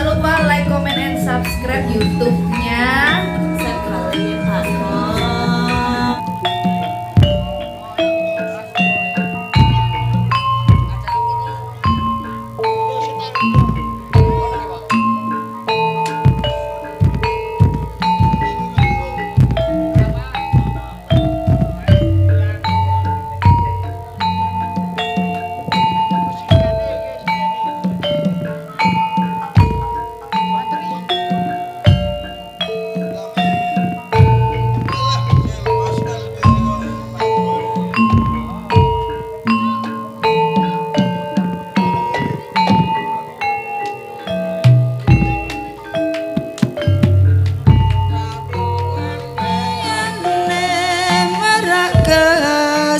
Jangan lupa like, comment, and subscribe YouTube-nya Sentralin Anom.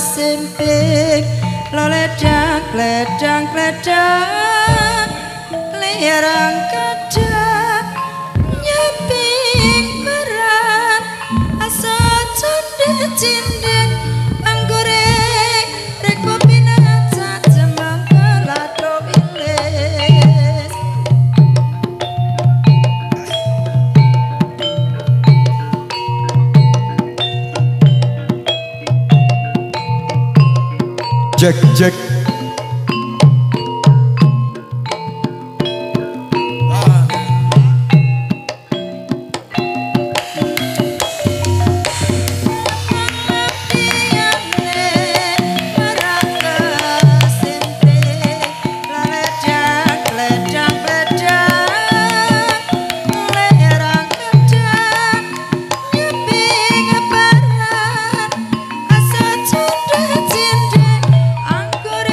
Simping lo ledang ledang ledang lirang kadang nyaping barang asa cendek cendek anggoreng reko binatang jemang kelato ilis Jack, Jack. I'm good.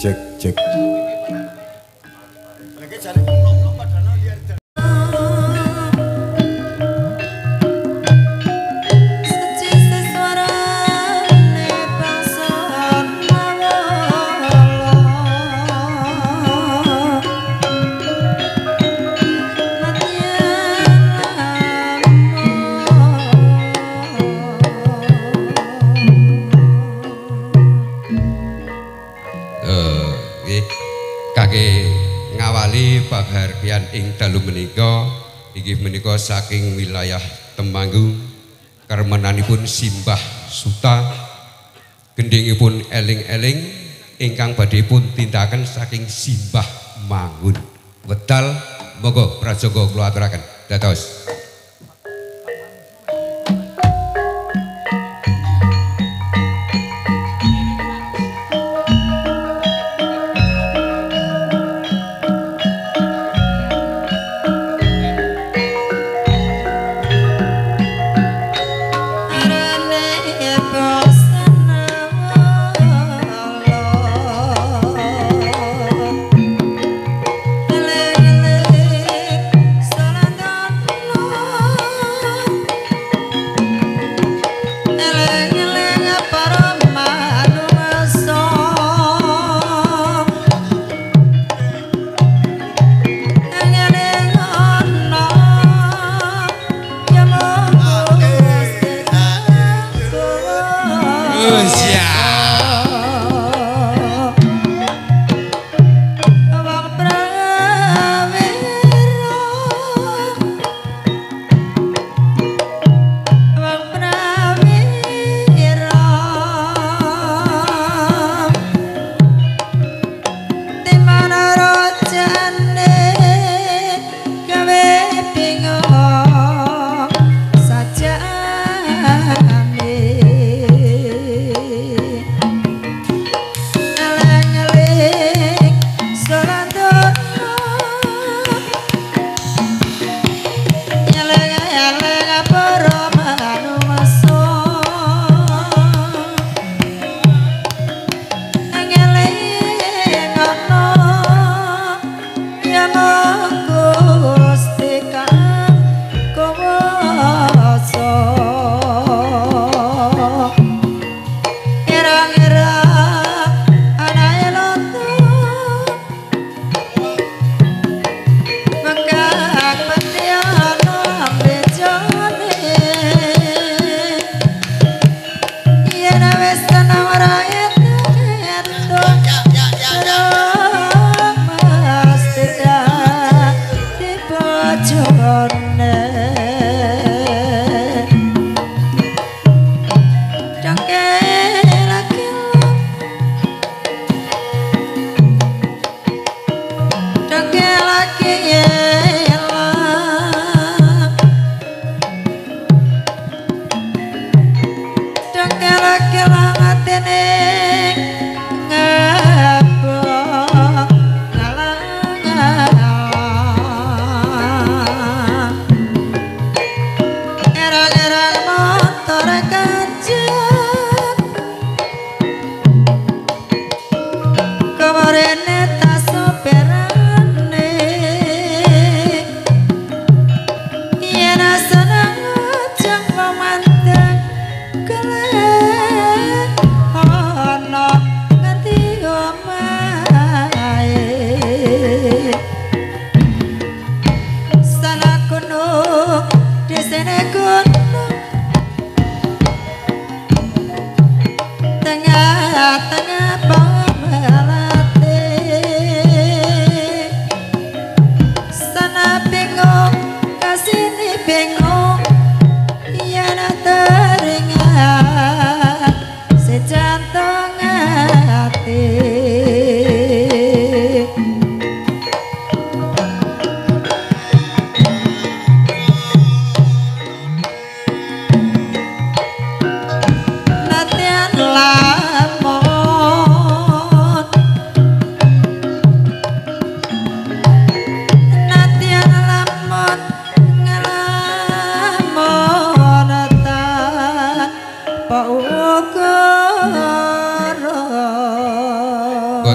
cek cek lagi cari lomba danau liar Bahargian ing dalu menika inggih menika saking wilayah Temanggung kermenanipun Simbah Suta gendhingipun eling-eling ingkang badhe pun tindakaken saking Simbah Mangun wedal monggo prajaga kula aturaken dados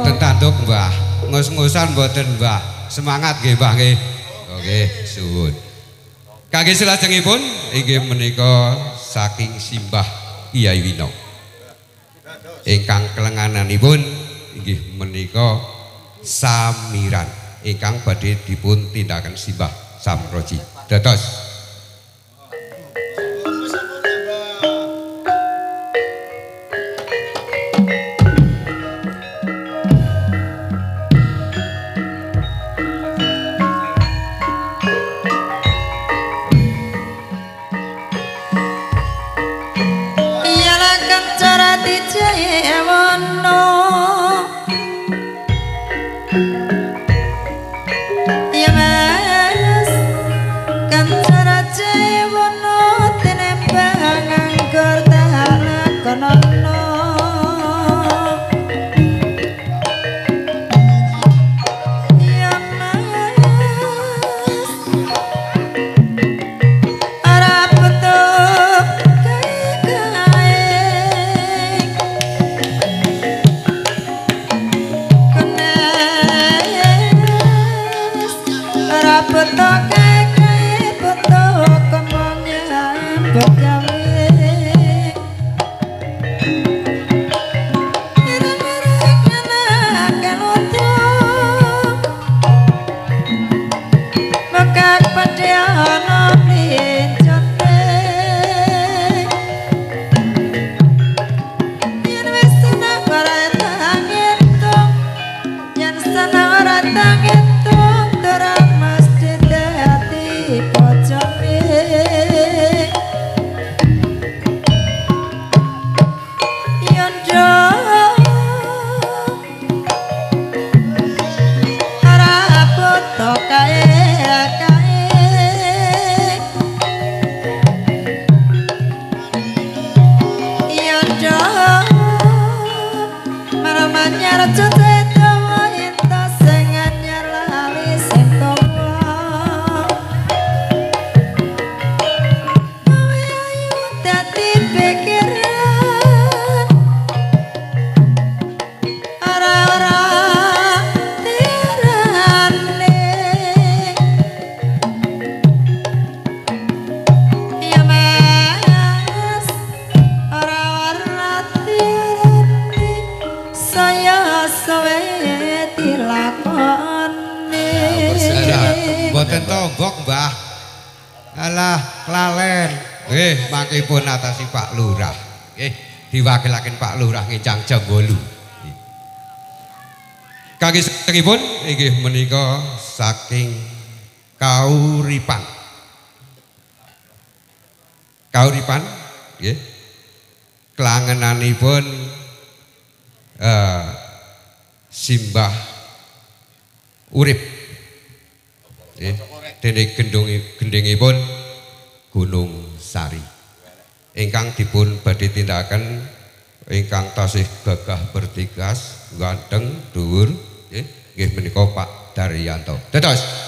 boten tanduk mbah, ngus-ngusan boten mbah, semangat nggih mbah nggih. Nggih, suwun. Kangge selajengipun inggih menika saking simbah Kyai Wino. Ingkang kelengananipun inggih menika samiran ingkang badhe dipun tindakaken simbah samroji. Dados pun atasi Pak Lurah, diwakilaken Pak Lurah Ngincang Jambolu. Kangge satripun inggih menika saking kauripan. Kauripan, nggih. Klangenanipun simbah urip. Nggih, dene gendhengipun Gunung Sari. Ingkang dipun badhe tindakaken ingkang tasih gagah bertikas ganteng dhuwur nggih menika Pak Daryanto. Dados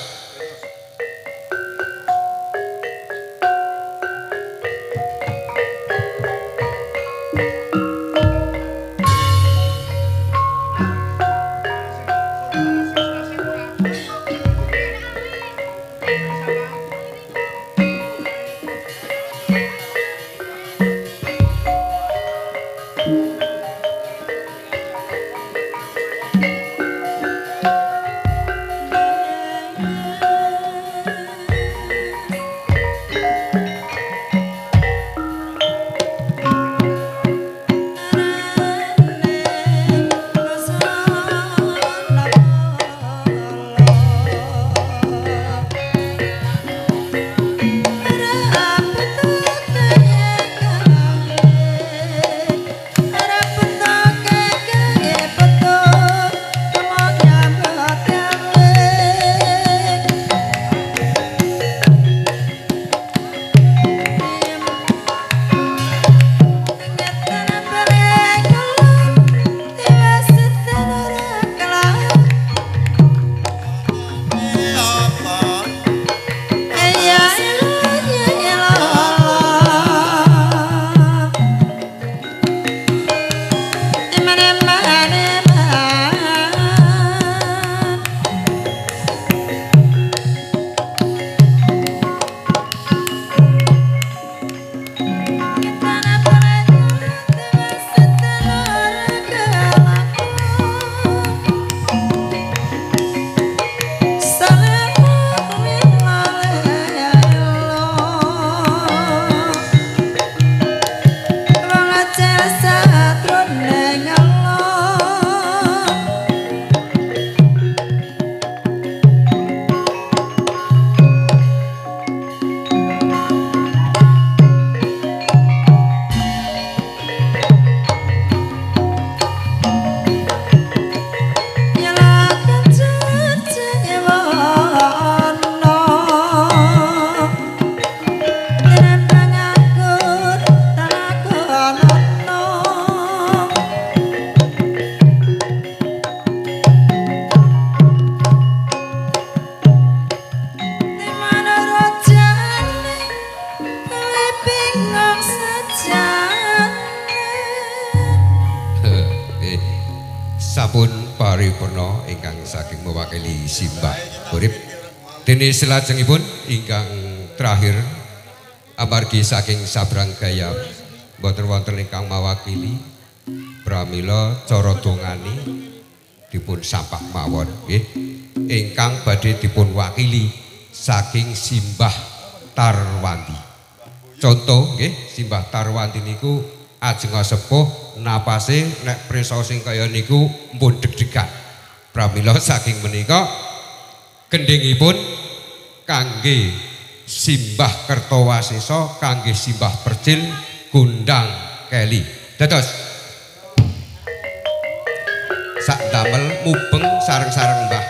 ingkang saking mewakili Simbah Urip dene selajengipun ingkang terakhir amargi saking sabrang gaya boten wonten ingkang mawakili pramila cara dongani dipun sampak mawon nggih ingkang badhe dipun wakili saking Simbah Tarwanti. Contoh nggih Simbah Tarwanti niku ajeng sepuh napase nek prisa sing kaya niku mpun deg-degan. Pramila saking menika gendhingipun kangge Simbah Kertowasesa, kangge Simbah Percil Gondang Keli. Dados sak damel mubeng sareng-sareng Mbah.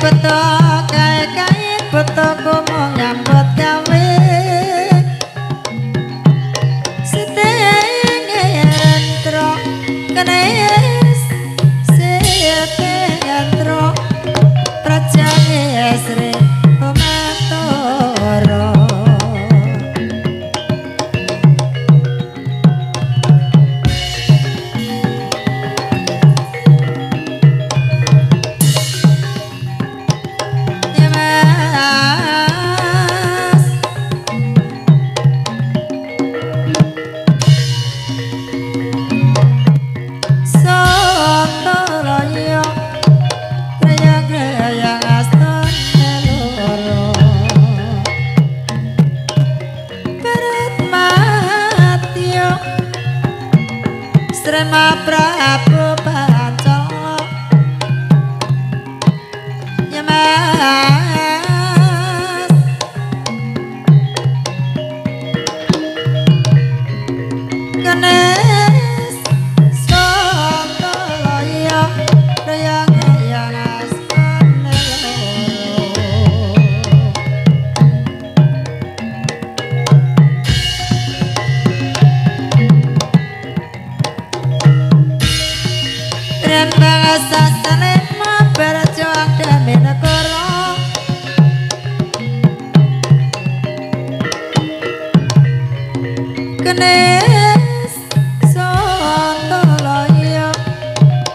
kait beto komo nyambut gawe seteng entro kenes seteng entro prajane asre pematoro Srema Prabu Pancala Nyemas Ganes Soko Loyo Rayang Ayanas Sasanema berjuang demi negara Ganes Soto Loyo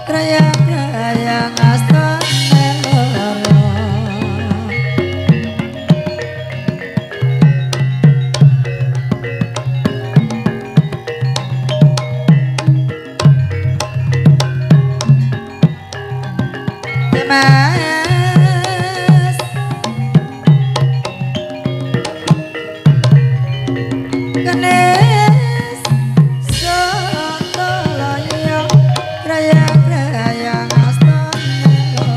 Krayang-krayang asta meloro Mas Ganes Soto Loyo Krayang-krayang asta meloro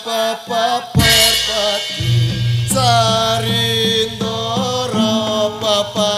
Papa Parpati Sarindoro Papa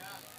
Out.